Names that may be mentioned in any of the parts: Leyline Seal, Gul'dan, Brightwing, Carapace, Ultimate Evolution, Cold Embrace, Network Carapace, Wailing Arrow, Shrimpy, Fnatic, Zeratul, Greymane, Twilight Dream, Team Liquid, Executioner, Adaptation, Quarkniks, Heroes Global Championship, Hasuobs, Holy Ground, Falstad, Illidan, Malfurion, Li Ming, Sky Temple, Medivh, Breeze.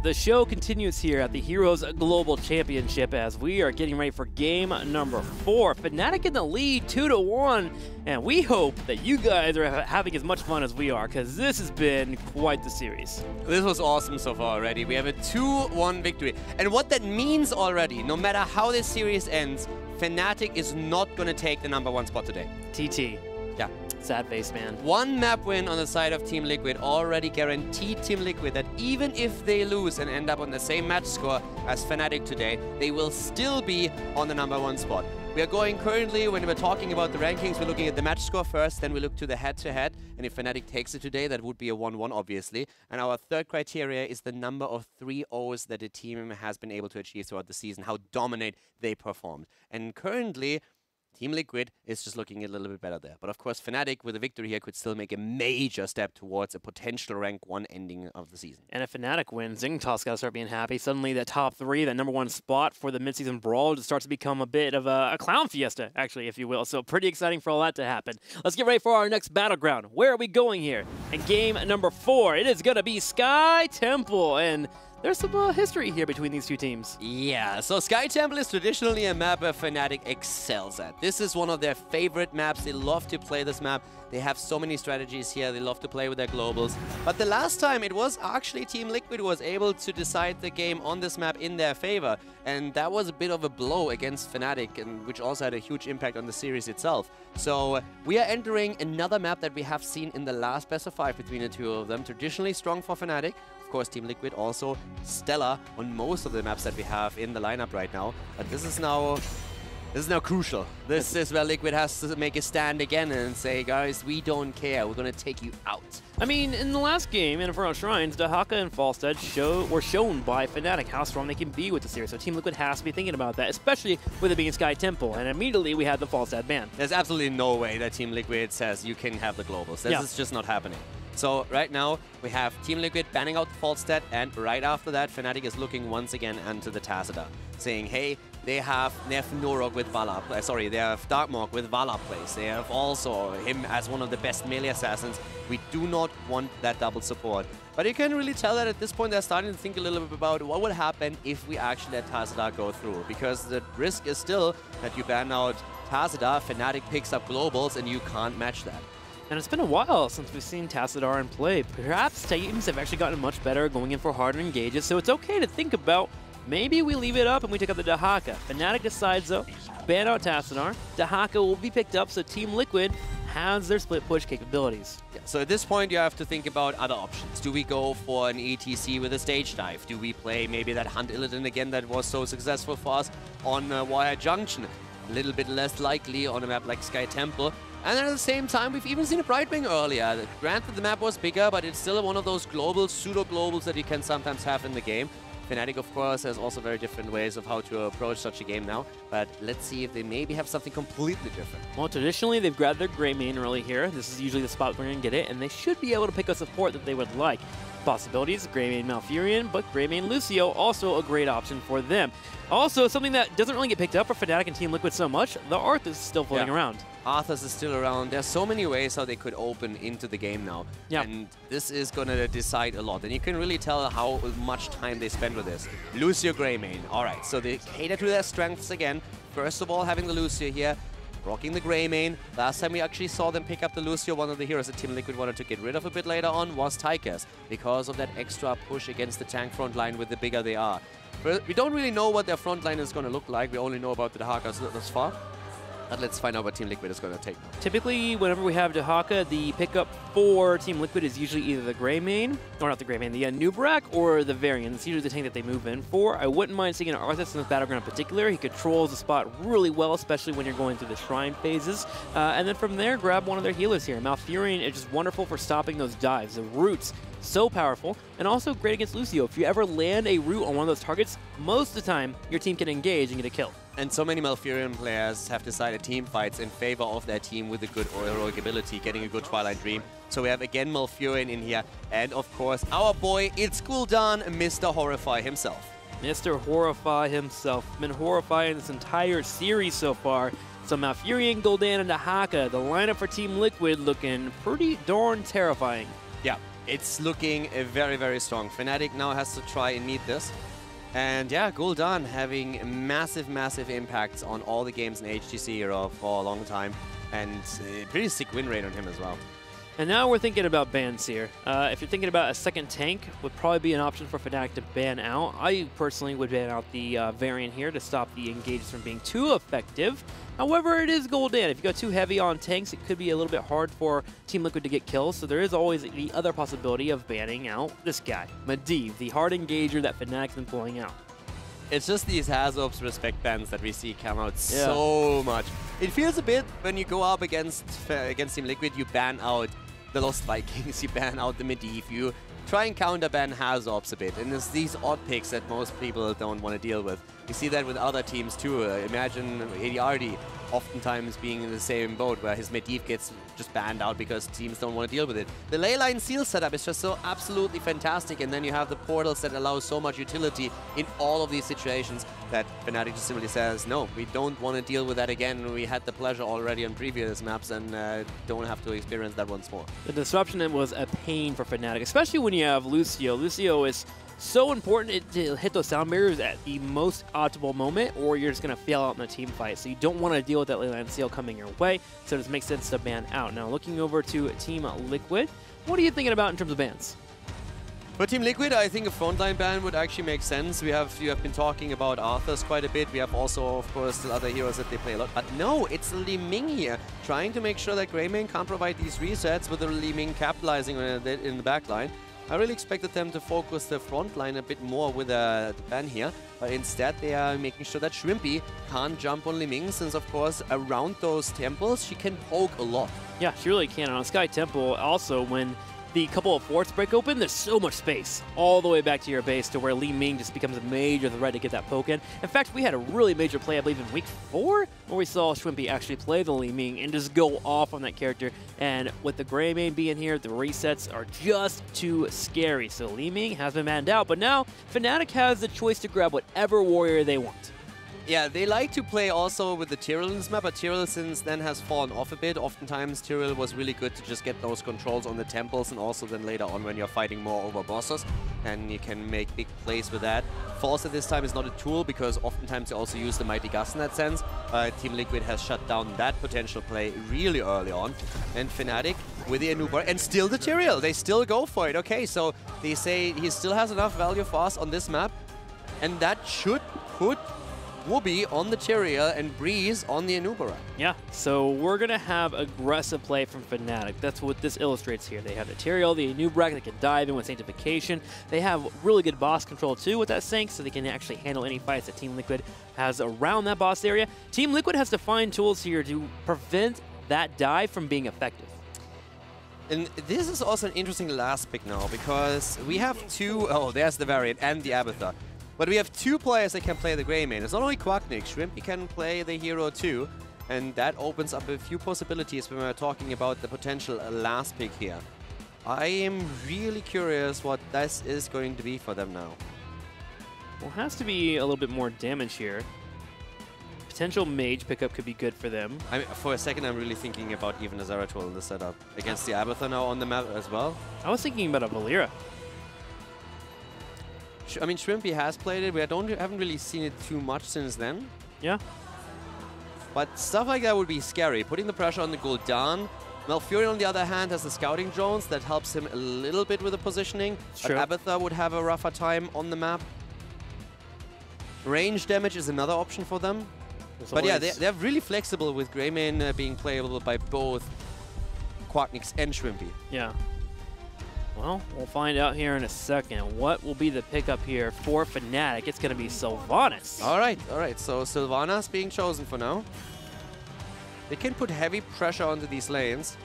The show continues here at the Heroes Global Championship as we are getting ready for game number 4. Fnatic in the lead 2-1, and we hope that you guys are having as much fun as we are, because this has been quite the series. This was awesome so far already. We have a 2-1 victory. And what that means already, no matter how this series ends, Fnatic is not going to take the number 1 spot today. TT. Yeah. Sad face, man. One map win on the side of Team Liquid already guaranteed Team Liquid that even if they lose and end up on the same match score as Fnatic today, they will still be on the number 1 spot. We are going currently, when we're talking about the rankings, we're looking at the match score first, then we look to the head-to-head, and if Fnatic takes it today, that would be a 1-1, obviously. And our third criteria is the number of 3-0s that a team has been able to achieve throughout the season, how dominant they performed. And currently, Team Liquid is just looking a little bit better there. But of course, Fnatic, with a victory here, could still make a major step towards a potential rank 1 ending of the season. And if Fnatic wins, Zingtos got to start being happy. Suddenly, that top 3, that number 1 spot for the midseason brawl just starts to become a bit of a clown fiesta, actually, if you will. So pretty exciting for all that to happen. Let's get ready for our next battleground. Where are we going here? And game number 4, it is going to be Sky Temple. And there's some history here between these two teams. Yeah, so Sky Temple is traditionally a map where Fnatic excels at. This is one of their favorite maps. They love to play this map. They have so many strategies here. They love to play with their globals. But the last time, it was actually Team Liquid who was able to decide the game on this map in their favor. And that was a bit of a blow against Fnatic, and which also had a huge impact on the series itself. So we are entering another map that we have seen in the last best of 5 between the two of them. Traditionally strong for Fnatic. Of course, Team Liquid also stellar on most of the maps that we have in the lineup right now. But this is now crucial. This is where Liquid has to make a stand again and say, guys, we don't care. We're going to take you out. I mean, in the last game, Inferno Shrines, Dehaka and Falstad were shown by Fnatic how strong they can be with the series. So Team Liquid has to be thinking about that, especially with it being Sky Temple. And immediately we had the Falstad ban. There's absolutely no way that Team Liquid says you can have the globals. This is just not happening. So right now, we have Team Liquid banning out the Falstad, and right after that, Fnatic is looking once again into the Tassadar, saying, hey, they have Nurok with Vala, sorry, they have Darkmonk with Vala plays. They have also him as one of the best melee assassins. We do not want that double support. But you can really tell that at this point, they're starting to think a little bit about what would happen if we actually let Tassadar go through, because the risk is still that you ban out Tassadar, Fnatic picks up globals, and you can't match that. And it's been a while since we've seen Tassadar in play. Perhaps teams have actually gotten much better going in for harder engages, so it's okay to think about maybe we leave it up and we take up the Dehaka. Fnatic decides, though, ban out Tassadar. Dehaka will be picked up, so Team Liquid has their split push capabilities. Yeah, so at this point, you have to think about other options. Do we go for an ETC with a stage dive? Do we play maybe that Hunt Illidan again that was so successful for us on Wired Junction? A little bit less likely on a map like Sky Temple. And then at the same time, we've even seen a Brightwing earlier. Granted, the map was bigger, but it's still one of those global, pseudo-globals that you can sometimes have in the game. Fnatic, of course, has also very different ways of how to approach such a game now. But let's see if they maybe have something completely different. Well, traditionally, they've grabbed their Greymane early here. This is usually the spot where you're going to get it, and they should be able to pick a support that they would like. Possibilities, Greymane Malfurion, but Greymane Lucio, also a great option for them. Also, something that doesn't really get picked up for Fnatic and Team Liquid so much, the Arthas is still floating around. Arthas is still around. There's so many ways how they could open into the game now. Yeah. And this is going to decide a lot. And you can really tell how much time they spend with this. Lucio, Greymane. All right, so they cater to their strengths again. First of all, having the Lucio here. Rocking the Greymane. Last time we actually saw them pick up the Lucio, one of the heroes that Team Liquid wanted to get rid of a bit later on was Tyrael, because of that extra push against the tank front line with the bigger they are. But we don't really know what their front line is going to look like. We only know about the Dahakas thus far. But let's find out what Team Liquid is going to take. Typically, whenever we have Dehaka, the pickup for Team Liquid is usually either the Greymane, or not the Greymane, the Anub'arak or the Varian. It's usually the tank that they move in for. I wouldn't mind seeing an Arthas in this battleground in particular. He controls the spot really well, especially when you're going through the shrine phases. And then from there, grab one of their healers here. Malfurion is just wonderful for stopping those dives. The roots, so powerful, and also great against Lucio. If you ever land a root on one of those targets, most of the time, your team can engage and get a kill. And so many Malfurion players have decided team fights in favor of their team with a good heroic ability, getting a good Twilight Dream. So we have again Malfurion in here, and of course our boy, it's Gul'dan, Mr. Horrify himself. Mr. Horrify himself, been horrifying this entire series so far. So Malfurion, Gul'dan, and Dehaka, the lineup for Team Liquid looking pretty darn terrifying. Yeah. It's looking very, very strong. Fnatic now has to try and meet this. And yeah, Gul'dan having massive, massive impacts on all the games in HTC Hero for a long time. And a pretty sick win rate on him as well. And now we're thinking about bans here. If you're thinking about a second tank, would probably be an option for Fnatic to ban out. I personally would ban out the Varian here to stop the engages from being too effective. However, it is Gul'dan. If you go too heavy on tanks, it could be a little bit hard for Team Liquid to get kills. So there is always the other possibility of banning out this guy, Medivh, the hard engager that Fnatic's been pulling out. It's just these Hasuobs respect bans that we see come out so much. It feels a bit when you go up against Team Liquid, you ban out the Lost Vikings, you ban out the Medivh, you try and counter-ban Hasuobs a bit, and it's these odd picks that most people don't want to deal with. You see that with other teams too. Imagine ADRD oftentimes being in the same boat where his Medivh gets just banned out because teams don't want to deal with it. The Leyline Seal setup is just so absolutely fantastic, and then you have the portals that allow so much utility in all of these situations that Fnatic just simply says, no, we don't want to deal with that again. We had the pleasure already on previous maps and don't have to experience that once more. The disruption was a pain for Fnatic, especially when you have Lucio. Lucio is so important to hit those sound barriers at the most optimal moment, or you're just going to fail out in the team fight. So you don't want to deal with that Leyline Seal coming your way, so it just makes sense to ban out. Now looking over to Team Liquid, what are you thinking about in terms of bans? For Team Liquid, I think a frontline ban would actually make sense. You have been talking about Arthas quite a bit. We have also, of course, still other heroes that they play a lot. But no, it's Li Ming here, trying to make sure that Greymane can't provide these resets with the Li Ming capitalizing on it in the backline. I really expected them to focus the front line a bit more with the ban here, but instead they are making sure that Shrimpy can't jump on Li Ming, since of course around those temples she can poke a lot. Yeah, she really can. And on Sky Temple also, when the couple of forts break open, there's so much space all the way back to your base to where Li Ming just becomes a major threat to get that poke in. In fact, we had a really major play, I believe, in week 4, where we saw Shrimpy actually play the Li Ming and just go off on that character. And with the Greymane being here, the resets are just too scary. So Li Ming has been banned out, but now Fnatic has the choice to grab whatever warrior they want. Yeah, they like to play also with the Tyrael in this map, but Tyrael since then has fallen off a bit. Oftentimes Tyrael was really good to just get those controls on the temples, and also then later on when you're fighting more over bosses, and you can make big plays with that. Falstad this time is not a tool, because oftentimes they also use the Mighty Gus in that sense. Team Liquid has shut down that potential play really early on. And Fnatic with the Anub'arak, and still the Tyrael, they still go for it. Okay, so they say he still has enough value for us on this map, and that should put Wubby on the Tyrael and Breeze on the Anub'arak. Yeah, so we're going to have aggressive play from Fnatic. That's what this illustrates here. They have the Tyrael, the Anub'arak, they can dive in with Sanctification. They have really good boss control too with that Sanct, so they can actually handle any fights that Team Liquid has around that boss area. Team Liquid has to find tools here to prevent that dive from being effective. And this is also an interesting last pick now, because we have oh, there's the Variant and the Abathur. But we have two players that can play the Greymane. It's not only Quarkniks, Shrimpy can play the hero too, and that opens up a few possibilities when we're talking about the potential last pick here. I am really curious what this is going to be for them now. Well, it has to be a little bit more damage here. Potential mage pickup could be good for them. I mean, for a second, I'm really thinking about even a Zeratul in the setup against the Abathur now on the map as well. I was thinking about a Valera. I mean, Shrimpy has played it, but I haven't really seen it too much since then. Yeah. But stuff like that would be scary. Putting the pressure on the Gul'dan. Malfurion, on the other hand, has the Scouting Drones. That helps him a little bit with the positioning. Sure. Abathur would have a rougher time on the map. Range damage is another option for them. But yeah, they're really flexible with Greymane being playable by both Quarkniks and Shrimpy. Yeah. Well, we'll find out here in a second. What will be the pickup here for Fnatic? It's going to be Sylvanas. All right. So Sylvanas being chosen for now. They can put heavy pressure onto these lanes.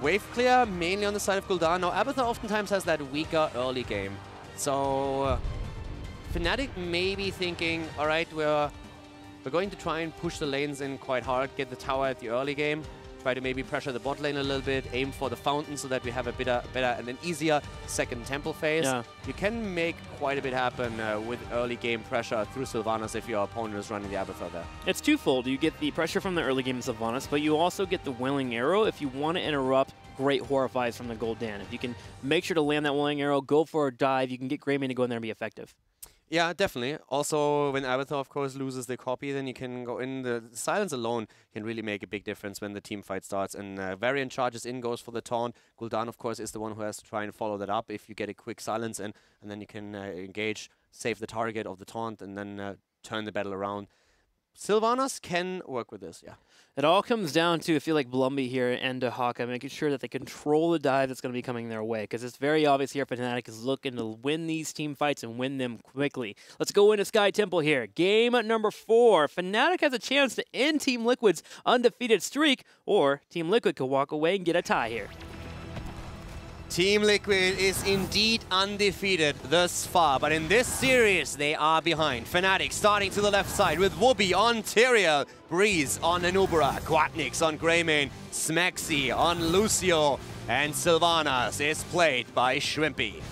Wave clear mainly on the side of Gul'dan. Now, Abathur oftentimes has that weaker early game. So Fnatic may be thinking, all right, we're going to try and push the lanes in quite hard, get the tower at the early game. Try to maybe pressure the bot lane a little bit, aim for the fountain so that we have a better and an easier second temple phase. Yeah. You can make quite a bit happen with early game pressure through Sylvanas if your opponent is running the Abathur there. It's twofold. You get the pressure from the early game Sylvanas, but you also get the Wailing Arrow if you want to interrupt great Horrifies from the Gul'dan. If you can make sure to land that Wailing Arrow, go for a dive, you can get Greymane to go in there and be effective. Yeah, definitely. Also, when Abathur, of course, loses the copy, then you can go in. The silence alone can really make a big difference when the team fight starts. And Varian charges in, goes for the taunt. Gul'dan, of course, is the one who has to try and follow that up. If you get a quick silence in, and then you can engage, save the target of the taunt, and then turn the battle around. Sylvanas can work with this, yeah. It all comes down to, I feel like, Blumby here and Dehaka making sure that they control the dive that's going to be coming their way, because it's very obvious here Fnatic is looking to win these team fights and win them quickly. Let's go into Sky Temple here. Game number 4. Fnatic has a chance to end Team Liquid's undefeated streak, or Team Liquid could walk away and get a tie here. Team Liquid is indeed undefeated thus far, but in this series they are behind. Fnatic starting to the left side with Wubby on Tyrael, Breeze on Anub'arak, Quarkniks on Greymane, Smexy on Lucio, and Sylvanas is played by Shrimpy.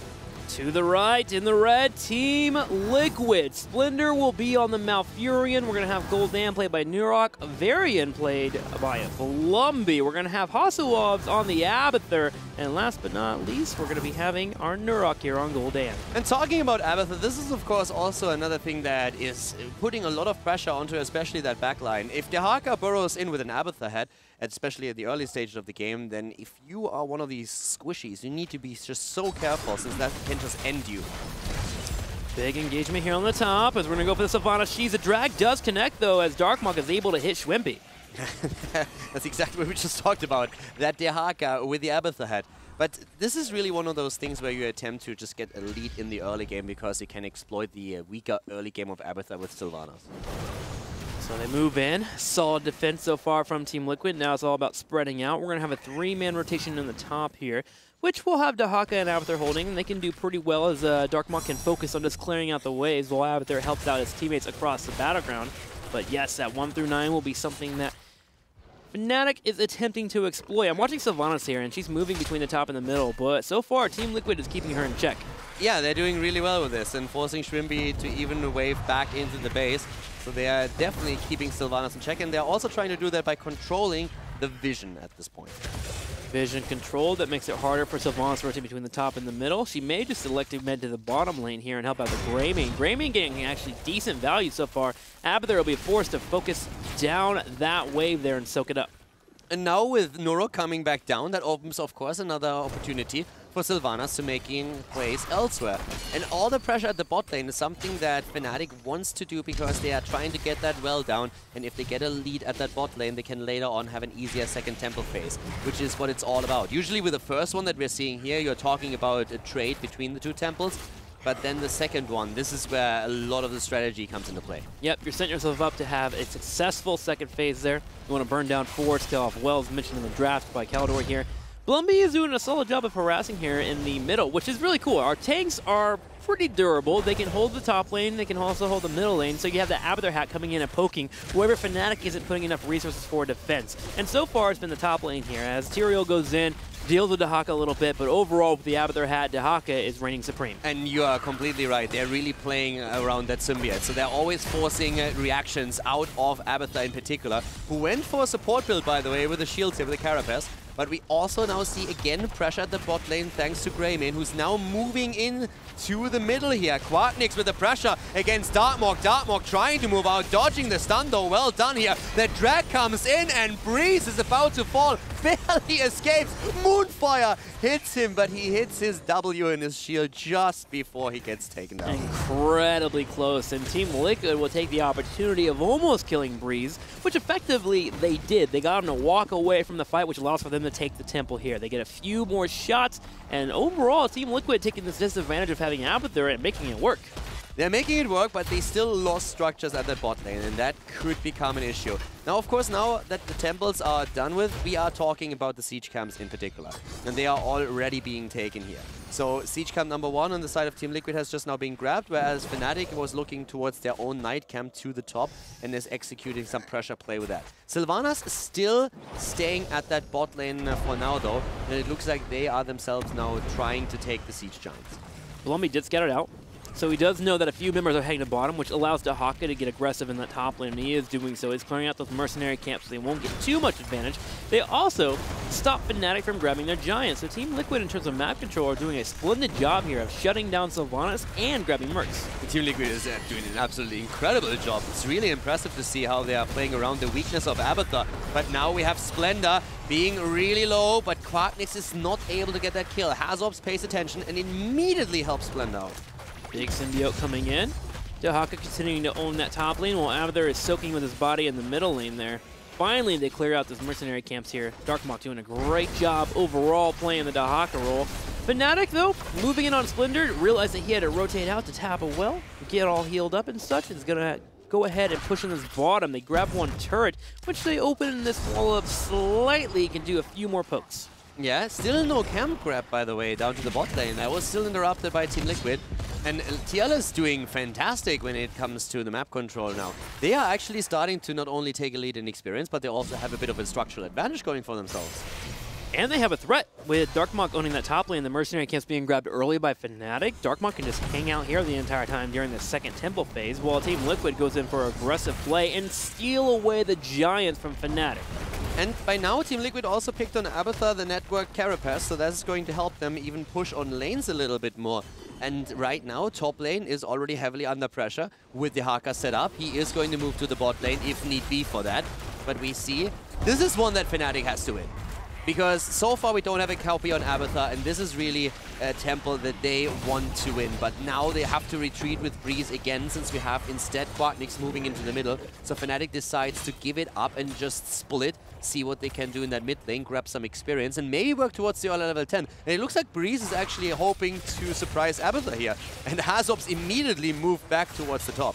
To the right in the red, Team Liquid. Splinter will be on the Malfurion. We're going to have Gul'dan played by Nurok. Varian played by Blumby. We're going to have Hasuobs on the Abathur. And last but not least, we're going to be having our Nurok here on Gul'dan. And talking about Abathur, this is of course also another thing that is putting a lot of pressure onto especially that backline. If Dehaka burrows in with an Abathur head, especially at the early stages of the game, then if you are one of these squishies, you need to be just so careful, since that can just end you. Big engagement here on the top, as we're going to go for the Sylvanas. She's a drag, does connect though, as Darkmonk is able to hit Shrimpy. That's exactly what we just talked about, that Dehaka with the Abathur head. But this is really one of those things where you attempt to just get a lead in the early game, because you can exploit the weaker early game of Abathur with Sylvanas. So they move in. Solid defense so far from Team Liquid. Now it's all about spreading out. We're going to have a 3-man rotation in the top here, which will have Dehaka and Abathur holding, and they can do pretty well as Darkmonk can focus on just clearing out the waves while Abathur helps out his teammates across the battleground. But yes, that 1 through 9 will be something that Fnatic is attempting to exploit. I'm watching Sylvanas here, and she's moving between the top and the middle, but so far Team Liquid is keeping her in check. Yeah, they're doing really well with this and forcing Shrimpy to even wave back into the base. So they are definitely keeping Sylvanas in check, and they're also trying to do that by controlling the vision at this point. Vision controlled, that makes it harder for Sylvanas to rotate between the top and the middle. She may just select a med to the bottom lane here and help out the Greymane. Greymane getting actually decent value so far. Abathur will be forced to focus down that wave there and soak it up. And now with Nurok coming back down, that opens, of course, another opportunity for Sylvanas to make plays elsewhere. And all the pressure at the bot lane is something that Fnatic wants to do, because they are trying to get that well down, and if they get a lead at that bot lane, they can later on have an easier second temple phase, which is what it's all about. Usually with the first one that we're seeing here, you're talking about a trade between the two temples, but then the second one, this is where a lot of the strategy comes into play. Yep, you're setting yourself up to have a successful second phase there. You want to burn down 4 to kill off Wells, mentioned in the draft by Caldor here. Blumby is doing a solid job of harassing here in the middle, which is really cool. Our tanks are pretty durable. They can hold the top lane. They can also hold the middle lane. So you have the Abathur hat coming in and poking wherever Fnatic isn't putting enough resources for defense. And so far, it's been the top lane here, as Tyrael goes in, deals with Dehaka a little bit, but overall with the Abathur hat, Dehaka is reigning supreme. And you are completely right. They're really playing around that symbiote. So they're always forcing reactions out of Abathur in particular, who went for a support build, by the way, with the shield here, with the Carapace. But we also now see again pressure at the bot lane thanks to Greymane, who's now moving in to the middle here. Quarkniks with the pressure against Darkmonk. Darkmonk trying to move out, dodging the stun though. Well done here. The drag comes in and Breeze is about to fall. Barely escapes. Moonfire hits him, but he hits his W in his shield just before he gets taken down. Incredibly close, and Team Liquid will take the opportunity of almost killing Breeze, which effectively they did. They got him to walk away from the fight, which allows for them to take the temple here. They get a few more shots, and overall Team Liquid taking this disadvantage of having Abathur and making it work. They're making it work, but they still lost structures at the bot lane, and that could become an issue. Now, of course, now that the temples are done with, we are talking about the siege camps in particular, and they are already being taken here. So siege camp number 1 on the side of Team Liquid has just now been grabbed, whereas Fnatic was looking towards their own night camp to the top and is executing some pressure play with that. Sylvanas still staying at that bot lane for now, though, and it looks like they are themselves now trying to take the siege giants. Blumby did scatter it out. So he does know that a few members are heading to bottom, which allows Dehaka to get aggressive in that top lane, and he is doing so. He's clearing out those mercenary camps so they won't get too much advantage. They also stop Fnatic from grabbing their giants. So Team Liquid, in terms of map control, are doing a splendid job here of shutting down Sylvanas and grabbing mercs. Team Liquid is doing an absolutely incredible job. It's really impressive to see how they are playing around the weakness of Abathur. But now we have Splendor being really low, but Quarkniks is not able to get that kill. Hasuobs pays attention and immediately helps Splendor out. Big symbiote coming in. Dehaka continuing to own that top lane, while Abathur is soaking with his body in the middle lane there. Finally, they clear out those mercenary camps here. Darkmonk doing a great job overall playing the Dehaka role. Fnatic, though, moving in on Splinter, realized that he had to rotate out to tap a well, get all healed up and such, and is going to go ahead and push in this bottom. They grab one turret, which they open in this wall up slightly, can do a few more pokes. Yeah, still no camp grab, by the way, down to the bot lane. I was still interrupted by Team Liquid. And TL is doing fantastic when it comes to the map control now. They are actually starting to not only take a lead in experience, but they also have a bit of a structural advantage going for themselves. And they have a threat with Darkmonk owning that top lane. The mercenary camps being grabbed early by Fnatic. Darkmonk can just hang out here the entire time during the second temple phase, while Team Liquid goes in for aggressive play and steal away the giants from Fnatic. And by now, Team Liquid also picked on Abathur, the network carapace, so that is going to help them even push on lanes a little bit more. And right now, top lane is already heavily under pressure with Dehaka set up. He is going to move to the bot lane if need be for that. But we see this is one that Fnatic has to win, because so far we don't have a copy on Abathur, and this is really a temple that they want to win. But now they have to retreat with Breeze again, since we have instead Quarkniks moving into the middle. So Fnatic decides to give it up and just split, see what they can do in that mid lane, grab some experience, and maybe work towards the early level 10. And it looks like Breeze is actually hoping to surprise Abathur here. And Hasuobs immediately move back towards the top.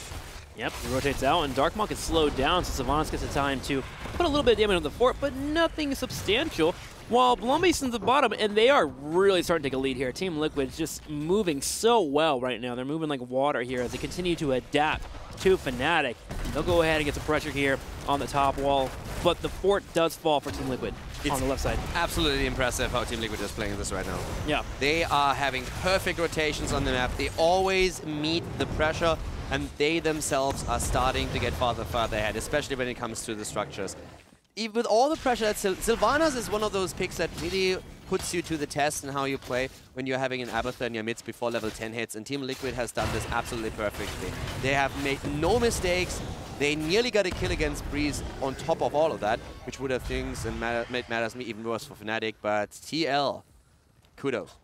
Yep, he rotates out, and Darkmonk is slowed down, so Sylvanas gets the time to put a little bit of damage on the fort, but nothing substantial, while Blumby's in the bottom, and they are really starting to take a lead here. Team Liquid's just moving so well right now. They're moving like water here as they continue to adapt to Fnatic. They'll go ahead and get some pressure here on the top wall, but the fort does fall for Team Liquid. It's on the left side. Absolutely impressive how Team Liquid is playing this right now. Yeah. They are having perfect rotations on the map. They always meet the pressure, and they themselves are starting to get farther ahead, especially when it comes to the structures. Even with all the pressure, that Sylvanas is one of those picks that really puts you to the test in how you play when you're having an Abathur in your midst before level 10 hits, and Team Liquid has done this absolutely perfectly. They have made no mistakes. They nearly got a kill against Breeze on top of all of that, which would have things and made matters even worse for Fnatic, but TL, kudos.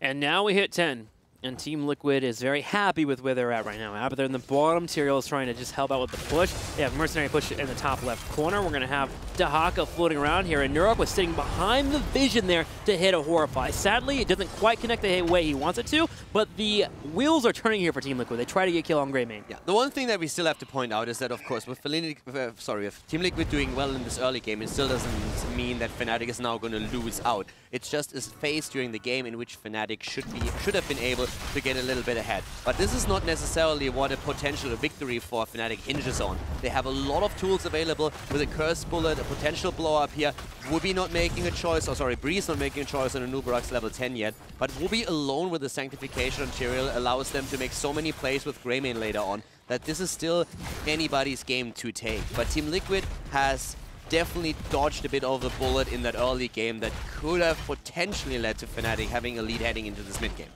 And now we hit 10. And Team Liquid is very happy with where they're at right now. Abathur in the bottom tier is trying to just help out with the push. They have mercenary push in the top left corner. We're going to have Dehaka floating around here, and Nurok was sitting behind the vision there to hit a Horrify. Sadly, it doesn't quite connect the way he wants it to, but the wheels are turning here for Team Liquid. They try to get a kill on Greymane. Yeah, the one thing that we still have to point out is that, of course, with Team Liquid doing well in this early game, it still doesn't mean that Fnatic is now going to lose out. It's just a phase during the game in which Fnatic should have been able to get a little bit ahead. But this is not necessarily what a potential victory for Fnatic hinges on. They have a lot of tools available with a Curse Bullet, a potential blow-up here. Wubby not making a choice, or sorry, Breeze not making a choice on Anub'arak's level 10 yet. But Wubby alone with the Sanctification on Tyrael allows them to make so many plays with Greymane later on that this is still anybody's game to take. But Team Liquid has definitely dodged a bit of the bullet in that early game that could have potentially led to Fnatic having a lead heading into this mid-game.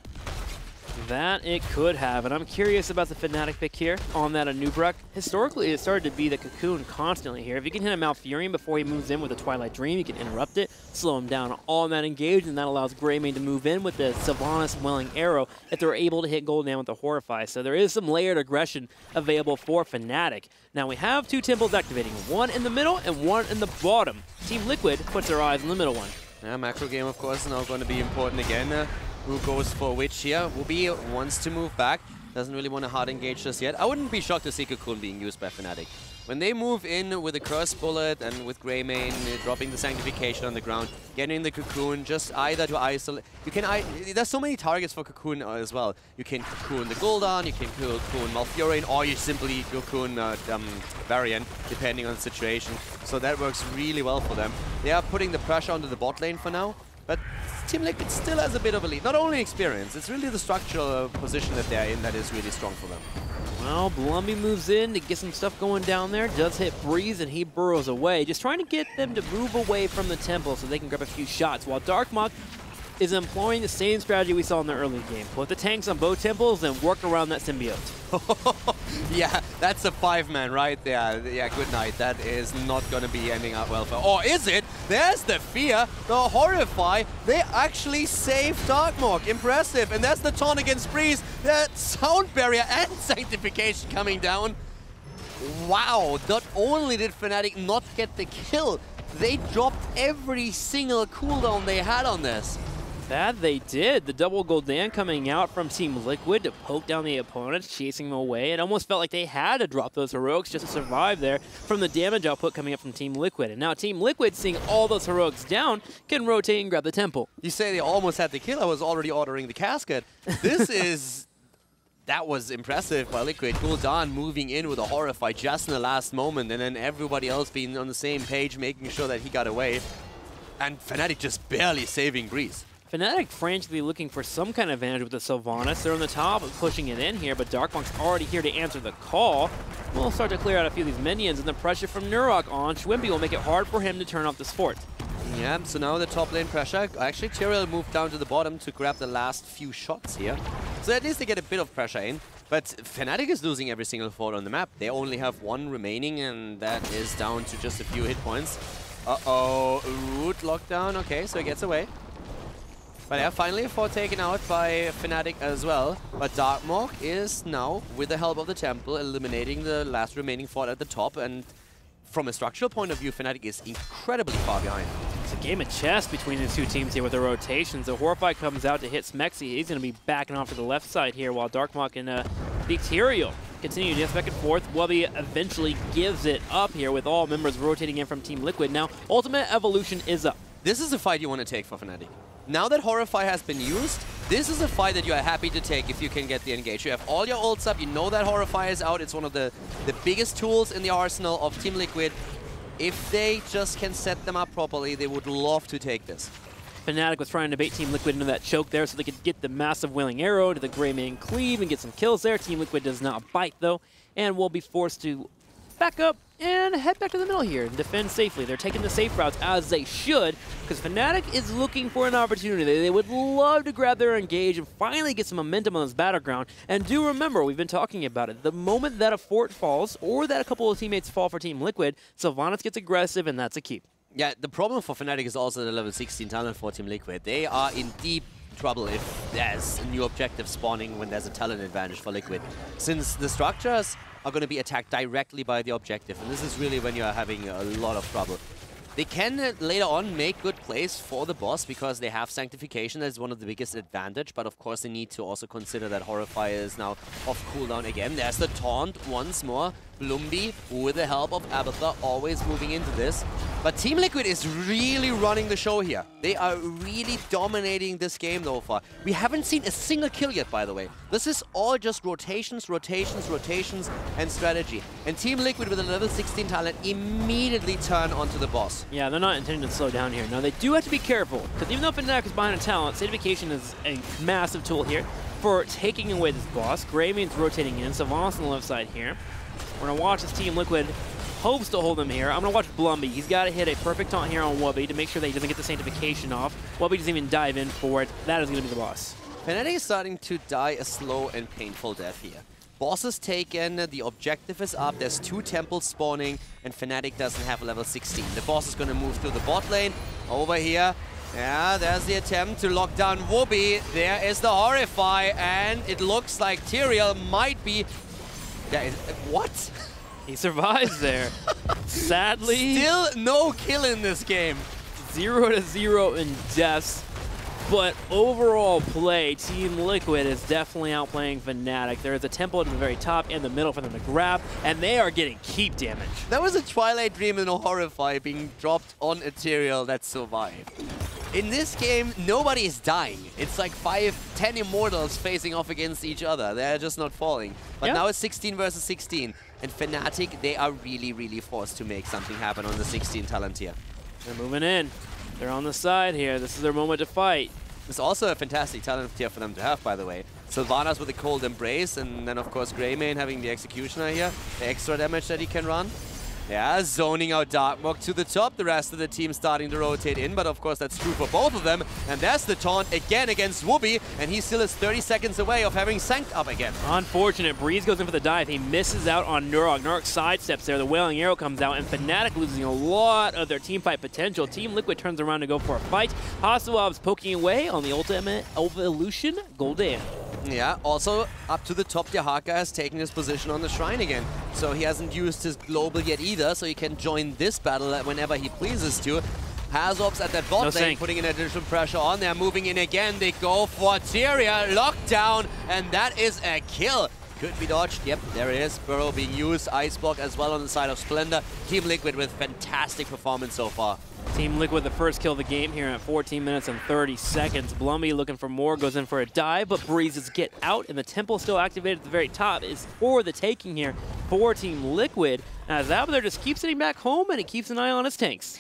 That it could have, and I'm curious about the Fnatic pick here on that Anub'arak. Historically, it started to be the Cocoon constantly here. If you can hit a Malfurion before he moves in with a Twilight Dream, you can interrupt it, slow him down on that engage, and that allows Greymane to move in with the Sylvanas Welling Arrow if they're able to hit Gul'dan with the Horrify. So there is some layered aggression available for Fnatic. Now we have two temples activating, one in the middle and one in the bottom. Team Liquid puts their eyes on the middle one. Yeah, macro game, of course, now going to be important again. Who goes for which here? Wubby wants to move back, doesn't really want to hard engage just yet. I wouldn't be shocked to see Cocoon being used by Fnatic. When they move in with a Curse Bullet and with Greymane dropping the Sanctification on the ground, getting the Cocoon just either to isolate. You can there's so many targets for Cocoon as well. You can Cocoon the Gul'dan, you can Cocoon Malfurion, or you simply Cocoon Varian, depending on the situation. So that works really well for them. They are putting the pressure onto the bot lane for now, but Team Liquid still has a bit of a lead. Not only experience, it's really the structural position that they're in that is really strong for them. Well, Blumby moves in to get some stuff going down there, does hit Breeze, and he burrows away, just trying to get them to move away from the temple so they can grab a few shots, while Darkmonk is employing the same strategy we saw in the early game. Put the tanks on both temples and work around that symbiote. Yeah, that's a five-man right there. Yeah, good night. That is not going to be ending up well for... Or is it? There's the fear, the horrify. They actually saved Darkmonk. Impressive. And there's the taunt against Breeze. That sound barrier and sanctification coming down. Wow, not only did Fnatic not get the kill, they dropped every single cooldown they had on this. That they did. The double Gul'dan coming out from Team Liquid to poke down the opponents, chasing them away. It almost felt like they had to drop those heroics just to survive there from the damage output coming up from Team Liquid. And now Team Liquid, seeing all those heroics down, can rotate and grab the temple. You say they almost had the kill. I was already ordering the casket. This is... That was impressive by Liquid. Gul'dan moving in with a horrify just in the last moment, and then everybody else being on the same page, making sure that he got away. And Fnatic just barely saving Breeze. Fnatic frantically looking for some kind of advantage with the Sylvanas. They're on the top, pushing it in here, but Darkmonk's already here to answer the call. We'll start to clear out a few of these minions, and the pressure from Nurok on Shrimpy will make it hard for him to turn off this fort. Yeah, so now the top lane pressure. Actually, Tyrael moved down to the bottom to grab the last few shots here. So at least they get a bit of pressure in. But Fnatic is losing every single fort on the map. They only have one remaining, and that is down to just a few hit points. Uh-oh, root lockdown. Okay, so it gets away. But yeah, finally a fort taken out by Fnatic as well. But Darkmonk is now, with the help of the temple, eliminating the last remaining fort at the top. And from a structural point of view, Fnatic is incredibly far behind. It's a game of chess between the two teams here with the rotations. The Horrify comes out to hit Smexy. He's going to be backing off to the left side here, while Darkmonk and the Tyrael continue to dance back and forth. Wubby eventually gives it up here with all members rotating in from Team Liquid. Now, Ultimate Evolution is up. This is a fight you want to take for Fnatic. Now that Horrify has been used, this is a fight that you are happy to take if you can get the engage. You have all your ults up, you know that Horrify is out. It's one of the biggest tools in the arsenal of Team Liquid. If they just can set them up properly, they would love to take this. Fnatic was trying to bait Team Liquid into that choke there so they could get the massive Wailing Arrow to the Greymane Cleave and get some kills there. Team Liquid does not bite, though, and will be forced to back up and head back to the middle here and defend safely. They're taking the safe routes, as they should, because Fnatic is looking for an opportunity. They would love to grab their engage and finally get some momentum on this battleground. And do remember, we've been talking about it. The moment that a fort falls, or that a couple of teammates fall for Team Liquid, Sylvanas gets aggressive, and that's a keep. Yeah, the problem for Fnatic is also the level 16 talent for Team Liquid. They are in deep trouble if there's a new objective spawning when there's a talent advantage for Liquid, since the structures are going to be attacked directly by the objective, and this is really when you're having a lot of trouble. They can later on make good plays for the boss because they have Sanctification. That's one of the biggest advantage, but of course they need to also consider that Horrify is now off cooldown again. There's the taunt once more. Blumby, with the help of Abathur, always moving into this. But Team Liquid is really running the show here. They are really dominating this game so far. We haven't seen a single kill yet, by the way. This is all just rotations, rotations, rotations, and strategy. And Team Liquid, with a level 16 talent, immediately turn onto the boss. Yeah, they're not intending to slow down here. Now, they do have to be careful, because even though Fnatic is behind a talent, Sanctification is a massive tool here for taking away this boss. Greymane's rotating in, Sylvanas on the left side here. We're going to watch as Team Liquid hopes to hold him here. I'm going to watch Blumby. He's got to hit a perfect taunt here on Wubby to make sure that he doesn't get the Sanctification off. Wubby doesn't even dive in for it. That is going to be the boss. Fnatic is starting to die a slow and painful death here. Boss is taken, the objective is up, there's two temples spawning, and Fnatic doesn't have level 16. The boss is going to move through the bot lane. Over here, yeah, there's the attempt to lock down Wubby. There is the Horrify, and it looks like Tyrael might be... That is, what? He survives there. Sadly. Still no kill in this game. 0-0 in deaths. But overall play, Team Liquid is definitely outplaying Fnatic. There is a temple at the very top and the middle for them to grab, and they are getting keep damage. That was a Twilight Dream and a Horrify being dropped on a Tyrael that survived. In this game, nobody is dying. It's like 5-10 Immortals facing off against each other. They're just not falling. But yeah, now it's 16 versus 16. And Fnatic, they are really, really forced to make something happen on the 16 talent here. They're moving in. They're on the side here. This is their moment to fight. It's also a fantastic talent tier for them to have, by the way. Sylvanas with the Cold Embrace, and then, of course, Greymane having the Executioner here. The extra damage that he can run. Yeah, zoning out Darkmonk to the top. The rest of the team starting to rotate in, but of course that's true for both of them. And that's the taunt again against Wubby, and he still is 30 seconds away of having Sanct up again. Unfortunate. Breeze goes in for the dive. He misses out on Nurok. Nurok sidesteps there. The Wailing Arrow comes out, and Fnatic losing a lot of their team fight potential. Team Liquid turns around to go for a fight. Hasuobs poking away on the ultimate evolution. Gul'dan. Yeah, also up to the top, Dehaka has taken his position on the Shrine again. So he hasn't used his Global yet either, so he can join this battle whenever he pleases to. Hasuobs at that bot lane, putting an additional pressure on there, moving in again. They go for Tyrael, lockdown, and that is a kill. Could be dodged. Yep, there it is. Burrow being used, Ice Block as well on the side of Splendor. Team Liquid with fantastic performance so far. Team Liquid the first kill of the game here at 14 minutes and 30 seconds. Blumby looking for more, goes in for a dive, but Breeze's get out, and the Temple still activated at the very top is for the taking here for Team Liquid, as Abathur just keeps sitting back home and he keeps an eye on his tanks.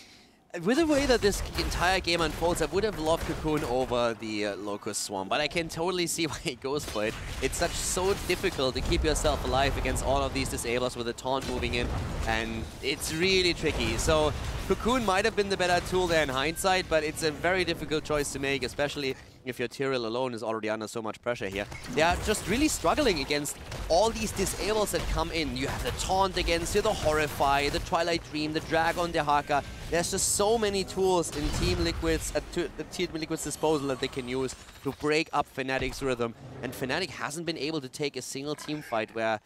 With the way that this entire game unfolds, I would have loved Cocoon over the Locust Swarm, but I can totally see why he goes for it. It's so difficult to keep yourself alive against all of these disablers with a taunt moving in, and it's really tricky. So Cocoon might have been the better tool there in hindsight, but it's a very difficult choice to make, especially if your Tyrael alone is already under so much pressure here. They are just really struggling against all these disables that come in. You have the taunt against you, the Horrify, the Twilight Dream, the drag on Dehaka. There's just so many tools in Team Liquid's disposal that they can use to break up Fnatic's rhythm. And Fnatic hasn't been able to take a single team fight where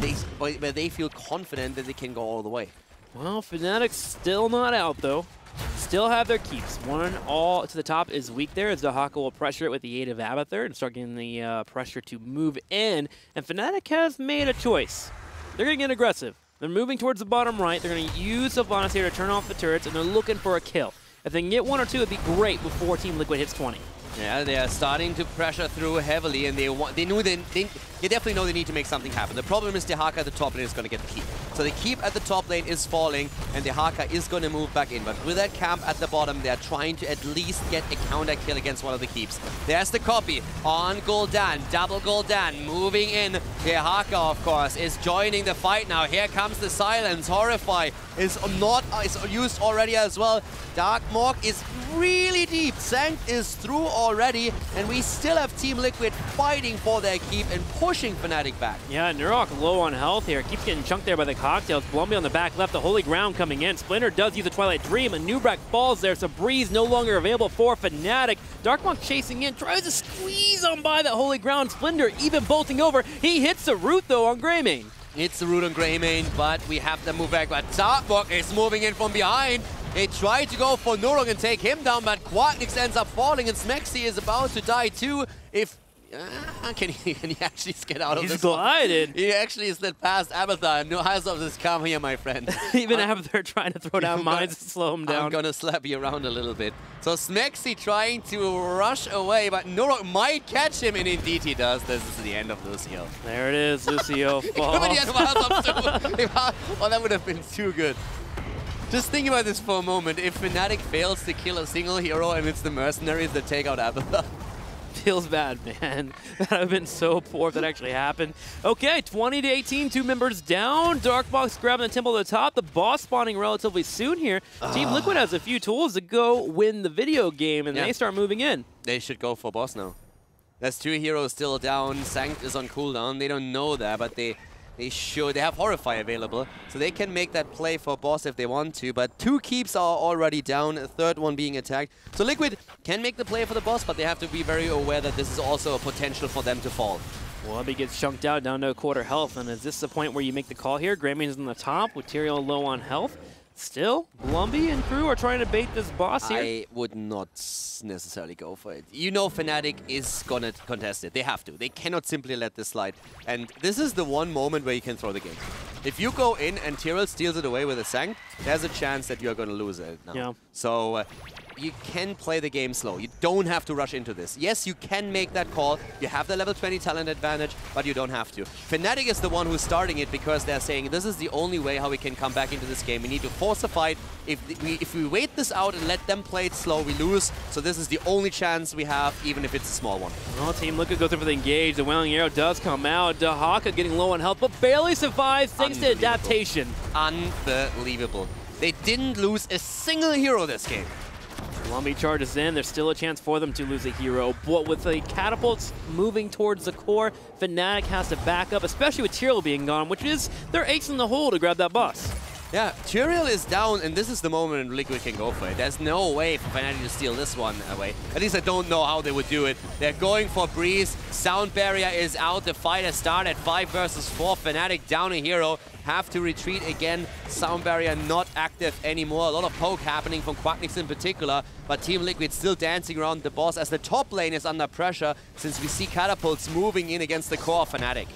they feel confident that they can go all the way. Well, Fnatic's still not out, though. Still have their keeps. One all to the top is weak there, as Dehaka will pressure it with the aid of Abathur and start getting the pressure to move in. And Fnatic has made a choice. They're going to get aggressive. They're moving towards the bottom right. They're going to use Sylvanas here to turn off the turrets, and they're looking for a kill. If they can get one or two, it'd be great before Team Liquid hits 20. Yeah, they are starting to pressure through heavily, and they definitely know they need to make something happen. The problem is Dehaka at the top lane is going to get the keep. So the keep at the top lane is falling, and Dehaka is going to move back in. But with that camp at the bottom, they are trying to at least get a counter kill against one of the keeps. There's the copy on Gul'dan, double Gul'dan, moving in. Dehaka, of course, is joining the fight now. Here comes the silence. Horrify is used already as well. Darkmonk is really deep. Sanct is through already, and we still have Team Liquid fighting for their keep and pushing Fnatic back. Yeah, Nurok low on health here. Keeps getting chunked there by the cocktails. Blumby on the back left, the Holy Ground coming in. Splinter does use the Twilight Dream, and Anub'arak falls there, so Breeze no longer available for Fnatic. Darkmonk chasing in, tries to squeeze on by that Holy Ground. Splinter even bolting over. He hits the root, though, on Greymane. It's the root on Greymane, but we have to move back. But Darkmonk is moving in from behind. They try to go for Nurok and take him down, but Quarkniks ends up falling, and Smexy is about to die too. Can he actually get out of this? He's glided. He actually slid past Abathur. No, Hasuobs is calm here, my friend. Even Abathur trying to throw down mines to slow him down. I'm going to slap you around a little bit. So Smexy trying to rush away, but Nurok might catch him, and indeed he does. This is the end of Lucio. There it is, Lucio falls. It could be the end of Hasuobs too. Well, that would have been too good. Just think about this for a moment. If Fnatic fails to kill a single hero and it's the mercenaries that take out Abathur. Feels bad, man. That would have been so poor if that actually happened. Okay, 20 to 18, two members down. Darkmonk grabbing the Temple to the top. The boss spawning relatively soon here. Team Liquid has a few tools to go win the video game, and they start moving in. They should go for boss now. There's two heroes still down. Sanct is on cooldown. They don't know that, but they should. They have Horrify available, so they can make that play for boss if they want to, but two keeps are already down, a third one being attacked. So Liquid can make the play for the boss, but they have to be very aware that this is also a potential for them to fall. Wubby gets chunked out, down to a quarter health, and is this the point where you make the call here? Greymane's on the top, with Tyrael low on health. Still, Blumby and crew are trying to bait this boss here. I would not necessarily go for it. You know Fnatic is going to contest it. They have to. They cannot simply let this slide. And this is the one moment where you can throw the game. If you go in and Tyrael steals it away with a Sanct, there's a chance that you're going to lose it now. Yeah. So up, you can play the game slow. You don't have to rush into this. Yes, you can make that call. You have the level 20 talent advantage, but you don't have to. Fnatic is the one who's starting it because they're saying this is the only way how we can come back into this game. We need to force a fight. If we wait this out and let them play it slow, we lose. So this is the only chance we have, even if it's a small one. Well, Team Liquid goes in for the engage. The Wailing Arrow does come out. Dehaka getting low on health, but barely survives thanks to adaptation. Unbelievable. They didn't lose a single hero this game. Blumby charges in. There's still a chance for them to lose a hero, but with the catapults moving towards the core, Fnatic has to back up, especially with Tyrael being gone, which is their ace in the hole to grab that bus. Yeah, Tyrael is down, and this is the moment Liquid can go for it. There's no way for Fnatic to steal this one away. At least I don't know how they would do it. They're going for Breeze. Sound Barrier is out. The fight has started. 5 versus 4. Fnatic down a hero. Have to retreat again. Sound Barrier not active anymore. A lot of poke happening from Quarkniks in particular, but Team Liquid still dancing around the boss as the top lane is under pressure since we see catapults moving in against the core of Fnatic.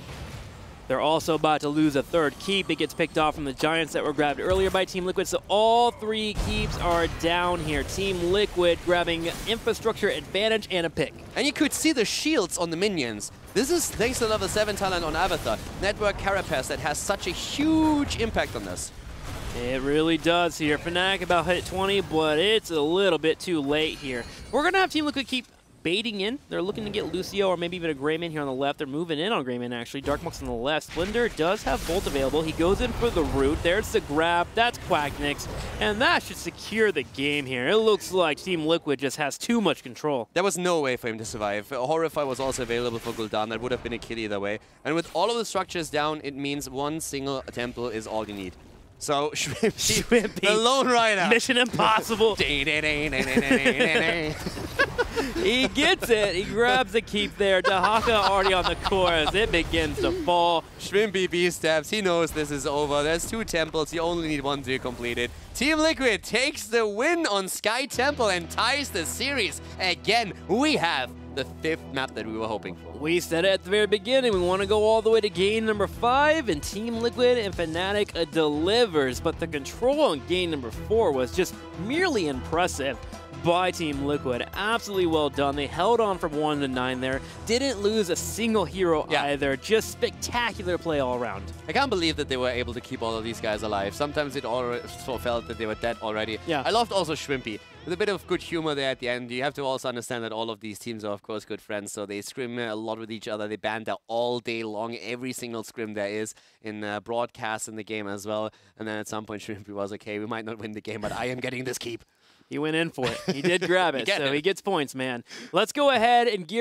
They're also about to lose a third keep. It gets picked off from the Giants that were grabbed earlier by Team Liquid, so all three keeps are down here. Team Liquid grabbing infrastructure advantage and a pick. And you could see the shields on the minions. This is thanks to level 7 talent on Abathur. Network Carapace that has such a huge impact on this. It really does here. Fnatic about hit 20, but it's a little bit too late here. We're going to have Team Liquid keep baiting in. They're looking to get Lucio or maybe even a Greymane here on the left. They're moving in on Greymane, actually. Darkmonk's on the left. Splinter does have Bolt available. He goes in for the root. There's the grab. That's Quarkniks. And that should secure the game here. It looks like Team Liquid just has too much control. There was no way for him to survive. Horrify was also available for Gul'dan. That would have been a kill either way. And with all of the structures down, it means one single temple is all you need. So, Shrimpy, the Lone Rider. Mission Impossible. He gets it. He grabs the keep there. Dehaka already on the core as it begins to fall. Shrimpy B-steps. He knows this is over. There's 2 temples. You only need 1 to complete it. Team Liquid takes the win on Sky Temple and ties the series. Again, we have the 5th map that we were hoping for. We said it at the very beginning. We want to go all the way to game number 5, and Team Liquid and Fnatic delivers. But the control on game number 4 was just merely impressive by Team Liquid. Absolutely well done. They held on from 1 to 9 there. Didn't lose a single hero either. Just spectacular play all around. I can't believe that they were able to keep all of these guys alive. Sometimes it also felt that they were dead already. Yeah. I loved also Shrimpy. With a bit of good humor there at the end. You have to also understand that all of these teams are, of course, good friends, so they scrim a lot with each other. They banter all day long, every single scrim there is in broadcasts in the game as well. And then at some point, Shrimpy was, okay, we might not win the game, but I am getting this keep. He went in for it. He did grab it, so he gets points, man. Let's go ahead and gear up.